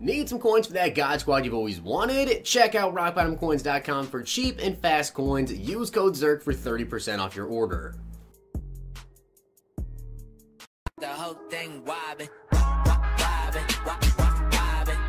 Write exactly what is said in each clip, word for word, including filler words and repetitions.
Need some coins for that God Squad you've always wanted? Check out rock bottom coins dot com for cheap and fast coins. Use code Zirk for thirty percent off your order. The whole thing wobbin', wobbin', wobbin'.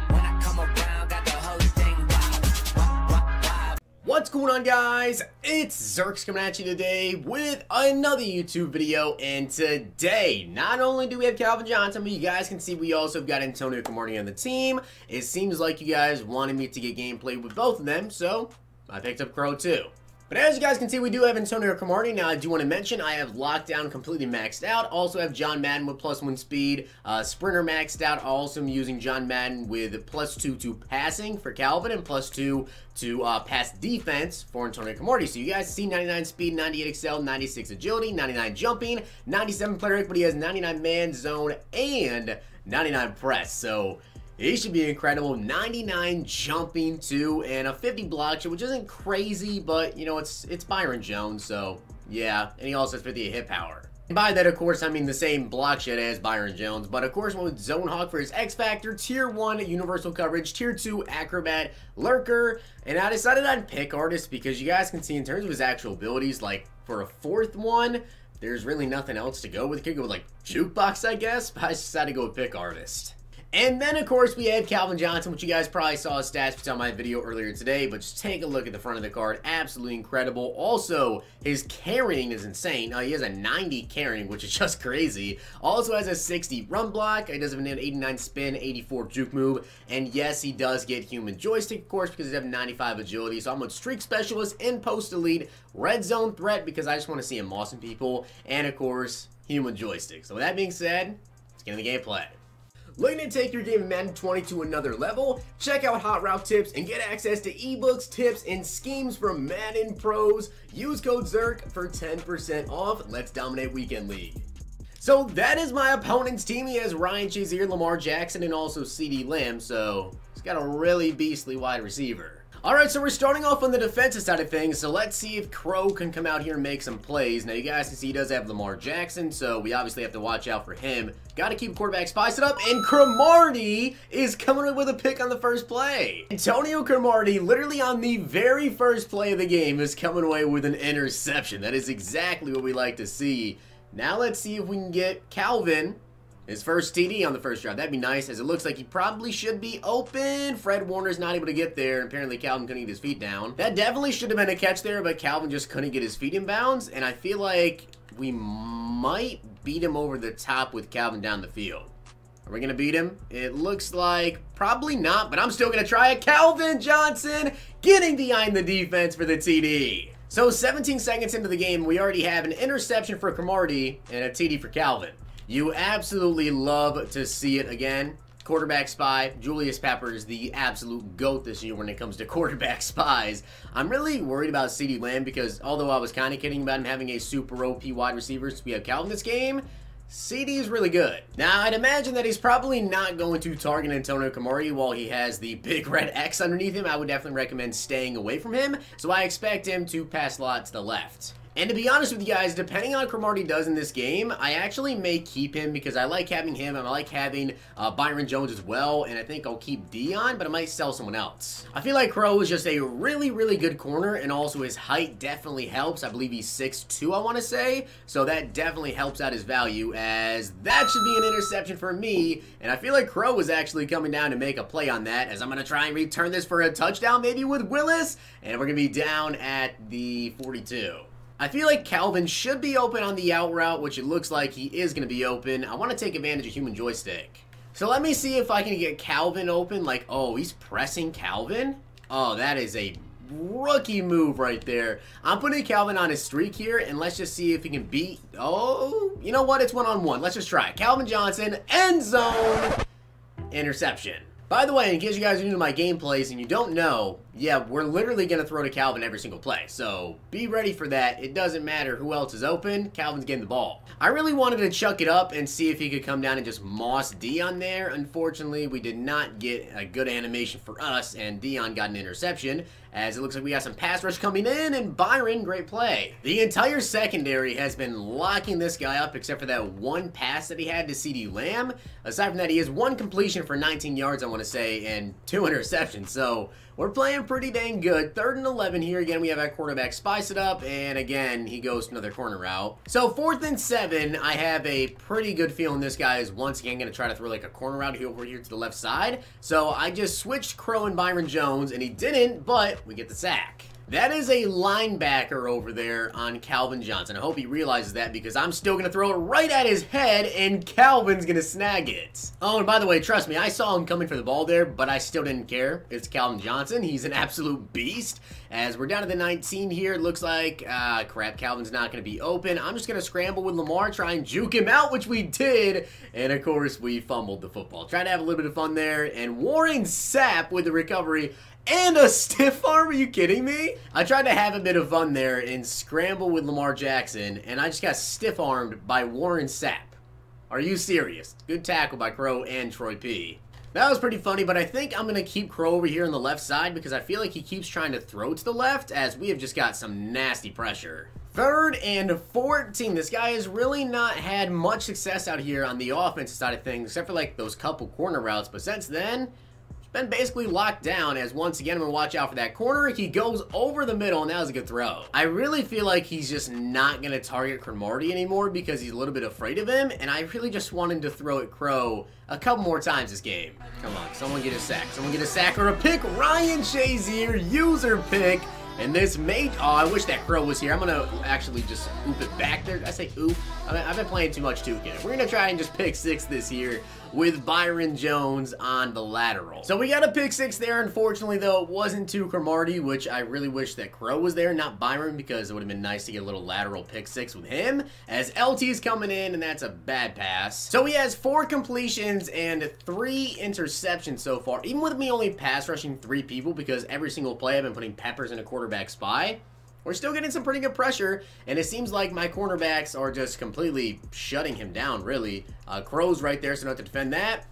When I come around, got the whole thing wobbin'. What's going on, guys? It's Zirks coming at you today with another YouTube video, and today not only do we have Calvin Johnson, but you guys can see we also got Antonio Cromartie on the team. It seems like you guys wanted me to get gameplay with both of them, so I picked up Crow too. But as you guys can see, we do have Antonio Cromartie. Now, I do want to mention I have Lockdown completely maxed out. Also have John Madden with plus one speed. Uh, Sprinter maxed out. Also am using John Madden with plus two to passing for Calvin and plus two to uh, pass defense for Antonio Cromartie. So you guys see ninety-nine speed, ninety-eight excel, ninety-six agility, ninety-nine jumping, ninety-seven player equity, has ninety-nine man zone and ninety-nine press. So he should be incredible. ninety-nine jumping too, and a fifty block, which isn't crazy, but you know, it's it's Byron Jones, so yeah. And he also has fifty hit power. And by that, of course, I mean the same block shed as Byron Jones, but of course, with Zone Hawk for his X Factor, Tier one Universal Coverage, Tier two Acrobat, Lurker, and I decided on Pick Artist because you guys can see in terms of his actual abilities, like for a fourth one, there's really nothing else to go with. Could go with like Jukebox, I guess, but I decided to go with Pick Artist. And then, of course, we have Calvin Johnson, which you guys probably saw his stats on my video earlier today, but just take a look at the front of the card. Absolutely incredible. Also, his carrying is insane. Uh, he has a ninety carrying, which is just crazy. Also has a sixty run block. He does have an eighty-nine spin, eighty-four juke move. And yes, he does get human joystick, of course, because he has ninety-five agility. So I'm with Streak Specialist and Post Elite, Red Zone Threat, because I just want to see him awesome people. And, of course, human joystick. So with that being said, let's get in the gameplay. Looking to take your game of Madden twenty to another level? Check out Hot Route Tips and get access to ebooks, tips, and schemes from Madden pros. Use code Zirk for ten percent off. Let's dominate Weekend League. So that is my opponent's team. He has Ryan Shazier, Lamar Jackson, and also CeeDee Lamb, so he's got a really beastly wide receiver. Alright, so we're starting off on the defensive side of things, so let's see if Crow can come out here and make some plays. Now, you guys can see he does have Lamar Jackson, so we obviously have to watch out for him. Gotta keep quarterback spiced up, and Cromartie is coming up with a pick on the first play. Antonio Cromartie, literally on the very first play of the game, is coming away with an interception. That is exactly what we like to see. Now, let's see if we can get Calvin his first T D on the first drive. That'd be nice, as it looks like he probably should be open. Fred Warner's not able to get there. Apparently, Calvin couldn't get his feet down. That definitely should have been a catch there, but Calvin just couldn't get his feet in bounds, and I feel like we might beat him over the top with Calvin down the field. Are we going to beat him? It looks like probably not, but I'm still going to try it. Calvin Johnson getting behind the defense for the T D. So, seventeen seconds into the game, we already have an interception for Cromartie and a T D for Calvin. You absolutely love to see it again. Quarterback spy. Julius Pepper is the absolute GOAT this year when it comes to quarterback spies. I'm really worried about CeeDee Lamb because although I was kind of kidding about him having a super O P wide receiver since we have Calvin this game, CeeDee is really good. Now, I'd imagine that he's probably not going to target Antonio Cromartie while he has the big red X underneath him. I would definitely recommend staying away from him, so I expect him to pass a lot to the left. And to be honest with you guys, depending on what Cromartie does in this game, I actually may keep him because I like having him and I like having uh, Byron Jones as well, and I think I'll keep Deion, but I might sell someone else. I feel like Crow is just a really, really good corner, and also his height definitely helps. I believe he's six two, I want to say, so that definitely helps out his value, as that should be an interception for me, and I feel like Crow is actually coming down to make a play on that, as I'm going to try and return this for a touchdown, maybe with Willis, and we're going to be down at the forty-two. I feel like Calvin should be open on the out route, which it looks like he is going to be open. I want to take advantage of human joystick. So let me see if I can get Calvin open. Like, oh, he's pressing Calvin? Oh, that is a rookie move right there. I'm putting Calvin on his streak here, and let's just see if he can beat... Oh, you know what? It's one-on-one. Let's just try it. Calvin Johnson, end zone, interception. By the way, in case you guys are new to my gameplays and you don't know, yeah, we're literally going to throw to Calvin every single play. So be ready for that. It doesn't matter who else is open. Calvin's getting the ball. I really wanted to chuck it up and see if he could come down and just moss Deion there. Unfortunately, we did not get a good animation for us, and Deion got an interception, as it looks like we got some pass rush coming in, and Byron, great play. The entire secondary has been locking this guy up except for that one pass that he had to CeeDee Lamb. Aside from that, he has one completion for nineteen yards, I want to say, and two interceptions. So we're playing pretty dang good. Third and eleven here. Again, we have our quarterback spice it up, and again, he goes to another corner route. So fourth and seven, I have a pretty good feeling this guy is once again going to try to throw like a corner route here over here to the left side. So I just switched Crow and Byron Jones, and he didn't, but we get the sack. That is a linebacker over there on Calvin Johnson. I hope he realizes that, because I'm still going to throw it right at his head, and Calvin's going to snag it. Oh, and by the way, trust me, I saw him coming for the ball there, but I still didn't care. It's Calvin Johnson. He's an absolute beast. As we're down to the nineteen here, it looks like, ah, uh, crap, Calvin's not going to be open. I'm just going to scramble with Lamar, try and juke him out, which we did. And, of course, we fumbled the football. Trying to have a little bit of fun there, and Warren Sapp with the recovery. And a stiff arm? Are you kidding me? I tried to have a bit of fun there and scramble with Lamar Jackson, and I just got stiff-armed by Warren Sapp. Are you serious? Good tackle by Crow and Troy P. That was pretty funny, but I think I'm going to keep Crow over here on the left side, because I feel like he keeps trying to throw to the left, as we have just got some nasty pressure. Third and fourteen. This guy has really not had much success out here on the offensive side of things, except for like those couple corner routes, but since then, been basically locked down, as once again, I'm going to watch out for that corner. He goes over the middle, and that was a good throw. I really feel like he's just not going to target Cromartie anymore, because he's a little bit afraid of him, and I really just want him to throw at Crow a couple more times this game. Come on, someone get a sack. Someone get a sack or a pick. Ryan Shazier, user pick, and this mate. Oh, I wish that Crow was here. I'm going to actually just oop it back there. Did I say oop? I mean, I've been playing too much two K. We're going to try and just pick six this year, with Byron Jones on the lateral. So we got a pick six there. Unfortunately, though, it wasn't to Cromartie, which I really wish that Crow was there, not Byron, because it would have been nice to get a little lateral pick six with him, as L T is coming in, and that's a bad pass. So he has four completions and three interceptions so far, even with me only pass rushing three people, because every single play I've been putting peppers in a quarterback spy. We're still getting some pretty good pressure, and it seems like my cornerbacks are just completely shutting him down, really. Uh, Crow's right there, so don't have to defend that.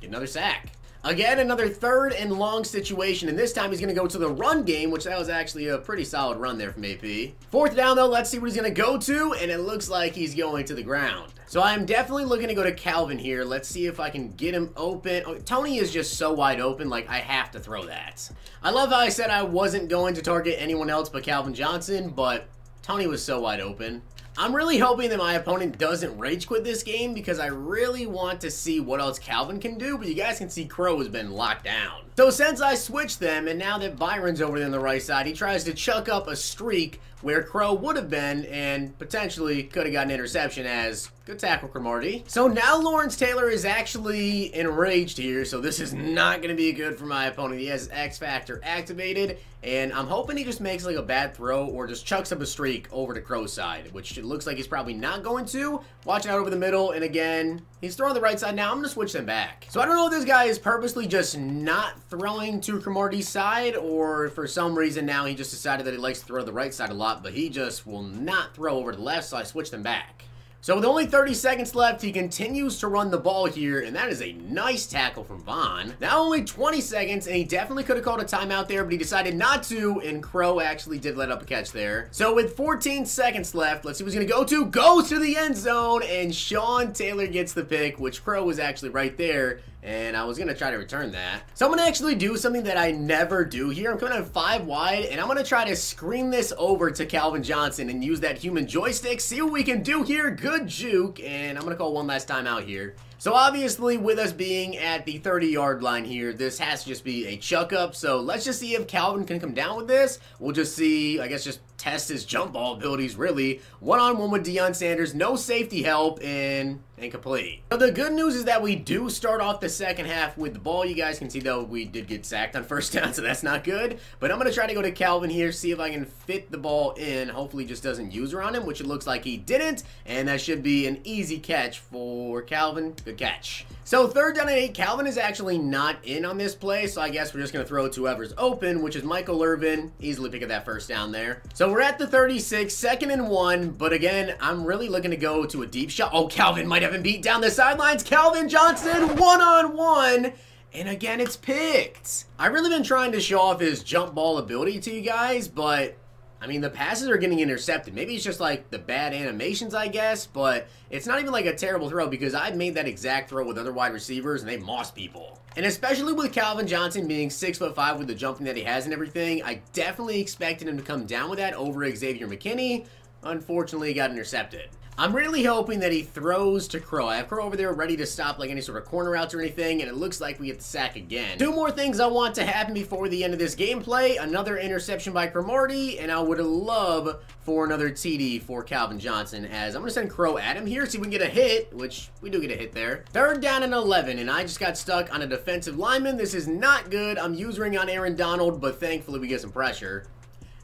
Get another sack. Again, another third and long situation, and this time he's going to go to the run game, which that was actually a pretty solid run there from A P. Fourth down, though, let's see what he's going to go to, and it looks like he's going to the ground. So I'm definitely looking to go to Calvin here. Let's see if I can get him open. Oh, Tony is just so wide open, like, I have to throw that. I love how I said I wasn't going to target anyone else but Calvin Johnson, but Tony was so wide open. I'm really hoping that my opponent doesn't rage quit this game, because I really want to see what else Calvin can do, but you guys can see Crow has been locked down. So since I switched them, and now that Byron's over there on the right side, he tries to chuck up a streak where Crow would have been and potentially could have gotten an interception, as good tackle, Cromartie. So now Lawrence Taylor is actually enraged here, so this is not going to be good for my opponent. He has X Factor activated, and I'm hoping he just makes like a bad throw or just chucks up a streak over to Crow's side, which it looks like he's probably not going to. Watching out over the middle, and again, he's throwing the right side now. I'm going to switch them back. So I don't know if this guy is purposely just not throwing to Cromartie's side, or for some reason now he just decided that he likes to throw the right side a lot, but he just will not throw over to the left, so I switched him back. So with only thirty seconds left, he continues to run the ball here, and that is a nice tackle from Vaughn. Now only twenty seconds, and he definitely could have called a timeout there, but he decided not to, and Crow actually did let up a catch there. So with fourteen seconds left, let's see who's going to go to. Goes to the end zone, and Sean Taylor gets the pick, which Crow was actually right there, and I was going to try to return that. So I'm going to actually do something that I never do here. I'm coming in five wide, and I'm going to try to screen this over to Calvin Johnson and use that human joystick. See what we can do here. Good juke, and I'm going to call one last timeout here. So obviously, with us being at the thirty yard line here, this has to just be a chuck up. So let's just see if Calvin can come down with this. We'll just see, I guess, just test his jump ball abilities, really. One-on-one with Deion Sanders, no safety help, and incomplete. So the good news is that we do start off the second half with the ball. You guys can see, though, we did get sacked on first down, so that's not good. But I'm going to try to go to Calvin here, see if I can fit the ball in. Hopefully, just doesn't user on him, which it looks like he didn't. And that should be an easy catch for Calvin. Good catch. So third down and eight, Calvin is actually not in on this play, so I guess we're just going to throw it to whoever's open, which is Michael Irvin. Easily pick up that first down there. So we're at the thirty-six, second and one, but again, I'm really looking to go to a deep shot. Oh, Calvin might have him beat down the sidelines. Calvin Johnson, one-on-one. And again, it's picked. I've really been trying to show off his jump ball ability to you guys, but I mean, the passes are getting intercepted. Maybe it's just like the bad animations, I guess, but it's not even like a terrible throw because I've made that exact throw with other wide receivers and they've mossed people. And especially with Calvin Johnson being six foot five with the jumping that he has and everything, I definitely expected him to come down with that over Xavier Mckinney. Unfortunately, he got intercepted. I'm really hoping that he throws to Crow. I have Crow over there ready to stop like any sort of corner routes or anything, and it looks like we get the sack again. Two more things I want to happen before the end of this gameplay. Another interception by Cromartie, and I would love for another T D for Calvin Johnson, as I'm going to send Crow at him here, see if we can get a hit, which we do get a hit there. Third down and eleven, and I just got stuck on a defensive lineman. This is not good. I'm using on Aaron Donald, but thankfully we get some pressure.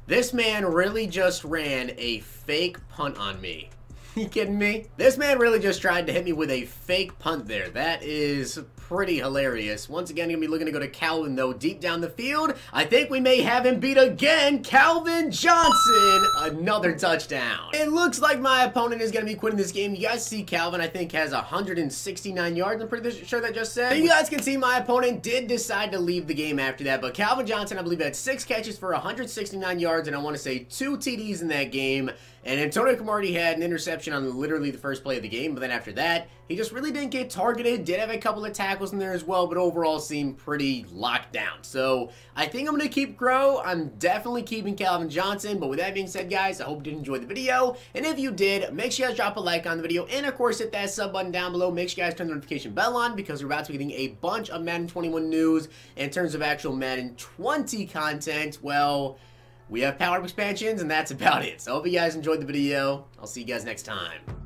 This man really just ran a fake punt on me. You kidding me? This man really just tried to hit me with a fake punt there. That is pretty hilarious. Once again, gonna be looking to go to Calvin though, deep down the field. I think we may have him beat again. Calvin Johnson, another touchdown. It looks like my opponent is gonna be quitting this game. You guys see Calvin, I think, has one hundred sixty-nine yards. I'm pretty sure that just said. So you guys can see my opponent did decide to leave the game after that, but Calvin Johnson, I believe, had six catches for one hundred sixty-nine yards, and I wanna say two T Ds in that game. And Antonio Cromartie had an interception on literally the first play of the game, but then after that, he just really didn't get targeted. Did have a couple of tackles in there as well, but overall seemed pretty locked down. So I think I'm going to keep Crow. I'm definitely keeping Calvin Johnson. But with that being said, guys, I hope you did enjoy the video. And if you did, make sure you guys drop a like on the video. And of course, hit that sub button down below. Make sure you guys turn the notification bell on because we're about to be getting a bunch of Madden twenty-one news. And in terms of actual Madden twenty content, well, we have power-up expansions, and that's about it. So I hope you guys enjoyed the video. I'll see you guys next time.